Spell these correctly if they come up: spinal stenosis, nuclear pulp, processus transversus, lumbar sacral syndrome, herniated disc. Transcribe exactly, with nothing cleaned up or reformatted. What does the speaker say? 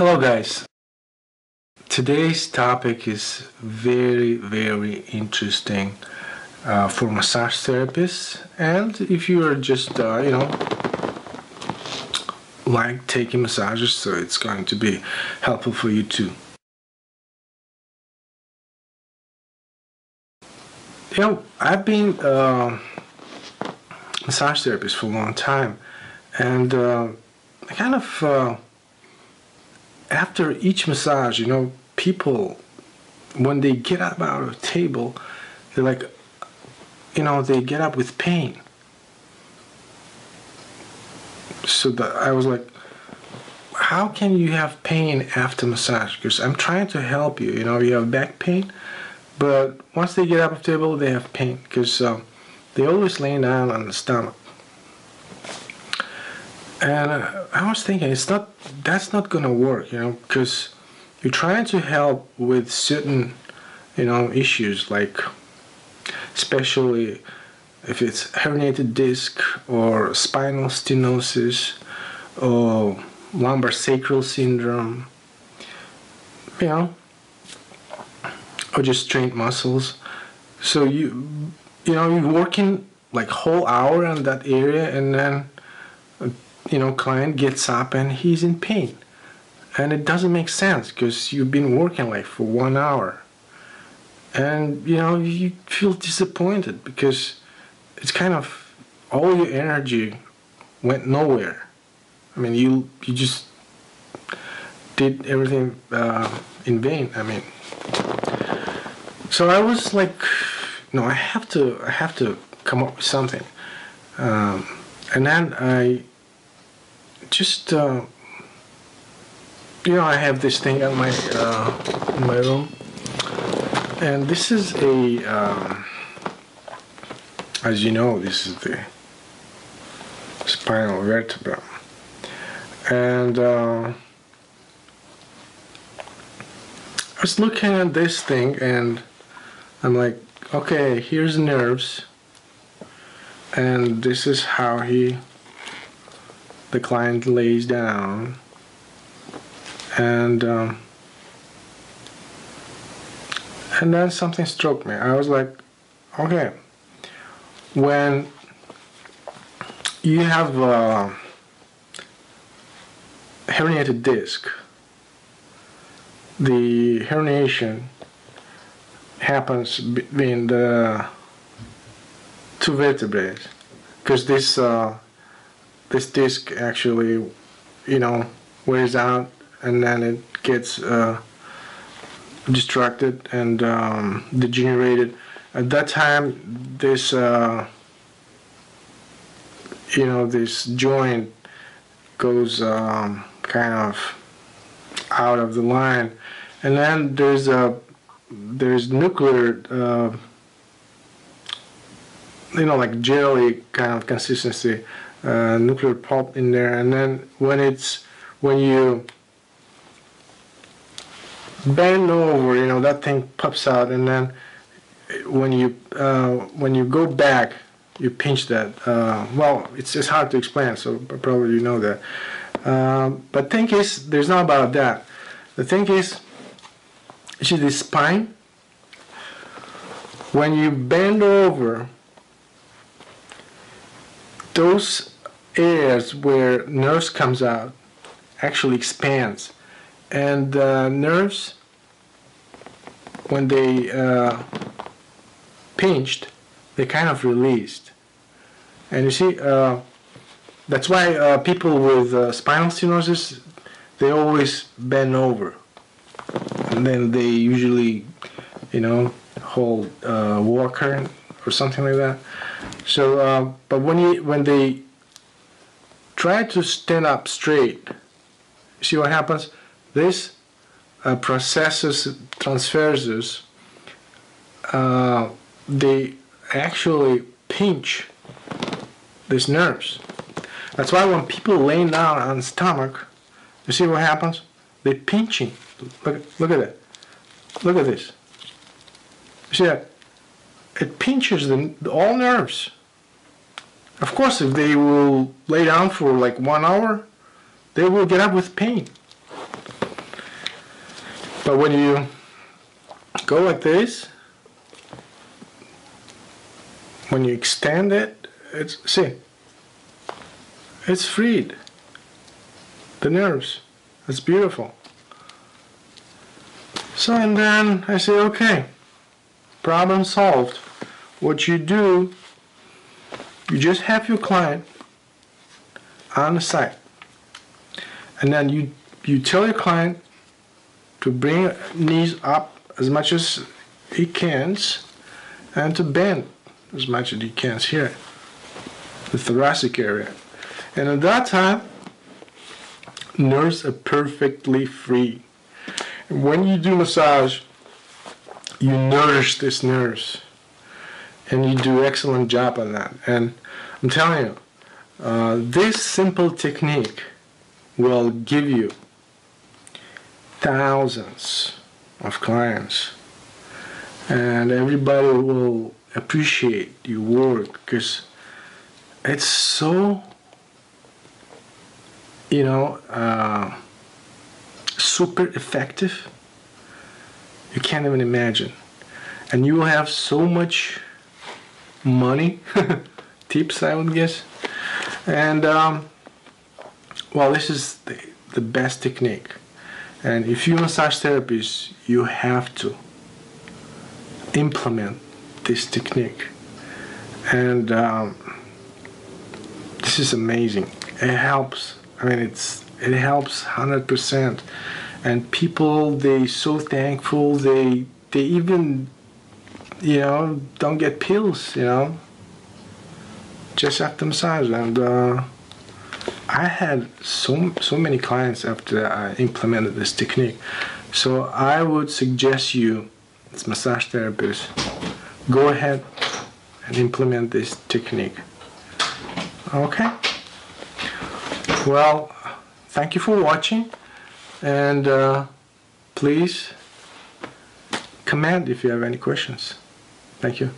Hello guys, today's topic is very very interesting uh, for massage therapists, and if you are just uh, you know like taking massages, so it's going to be helpful for you too. You know, I've been uh, a massage therapist for a long time, and uh, I kind of uh, after each massage, you know, people, when they get up out of the table, they're like, you know, they get up with pain. So the, I was like, how can you have pain after massage? Because I'm trying to help you, you know, you have back pain, but once they get up of the table, they have pain, because um, they always lay down on the stomach. And I was thinking, it's not, that's not gonna work, you know, because you're trying to help with certain, you know, issues, like especially if it's herniated disc or spinal stenosis or lumbar sacral syndrome, you know, or just strained muscles. So you, you know, you're working like whole hour on that area, and then, you know, client gets up and he's in pain, and it doesn't make sense because you've been working like for one hour, and you know you feel disappointed because it's kind of all your energy went nowhere. I mean, you you just did everything uh, in vain. I mean, so I was like, no, I have to I have to come up with something, um, and then I. Just, uh, you know, I have this thing on my, uh, in my room, and this is a, um, as you know, this is the spinal vertebra, and uh, I was looking at this thing, and I'm like, okay, here's nerves, and this is how he the client lays down, and um, and then something struck me. I was like, okay, when you have a herniated disc, the herniation happens between the two vertebrae, because this uh, this disc actually, you know, wears out, and then it gets uh, destructed and um, degenerated. At that time, this, uh, you know, this joint goes um, kind of out of the line, and then there's a there's nuclear, uh, you know, like jelly kind of consistency. Uh, nuclear pulp in there, and then when it's when you bend over, you know, that thing pops out, and then when you uh, when you go back, you pinch that. Uh, well, it's just hard to explain, so probably you know that. Uh, but thing is, there's not about that. The thing is, see the spine. When you bend over, those areas where nerves comes out actually expands, and uh, nerves, when they uh, pinched, they kind of released. And you see, uh, that's why uh, people with uh, spinal stenosis, they always bend over, and then they usually, you know, hold a walker or something like that. So, uh, but when you when they try to stand up straight, see what happens? This uh, processus transversus, uh, they actually pinch these nerves. That's why when people lay down on stomach, you see what happens? They're pinching. Look, look at that. Look at this. You see that? It pinches the, all nerves. Of course, if they will lay down for like one hour, they will get up with pain. But when you go like this, when you extend it, it's, see, it's freed. The nerves, it's beautiful. So, and then I say, okay, problem solved. What you do, you just have your client on the side, and then you, you tell your client to bring knees up as much as he can, and to bend as much as he can here, the thoracic area. And at that time, nerves are perfectly free. And when you do massage, you nourish these nerves, and you do an excellent job on that. And I'm telling you, uh, this simple technique will give you thousands of clients, and everybody will appreciate your work, because it's so, you know, uh, super effective, you can't even imagine. And you will have so much money, tips I would guess. And um, well, this is the, the best technique. And if you massage therapists, you have to implement this technique. And um, this is amazing. It helps. I mean, it's it helps one hundred percent. And people, they so thankful. They they even, you know, don't get pills. You know, just after massage. And uh, I had so so many clients after I implemented this technique. So I would suggest you, as massage therapist, go ahead and implement this technique. Okay. Well, thank you for watching, and uh, please comment if you have any questions. Thank you.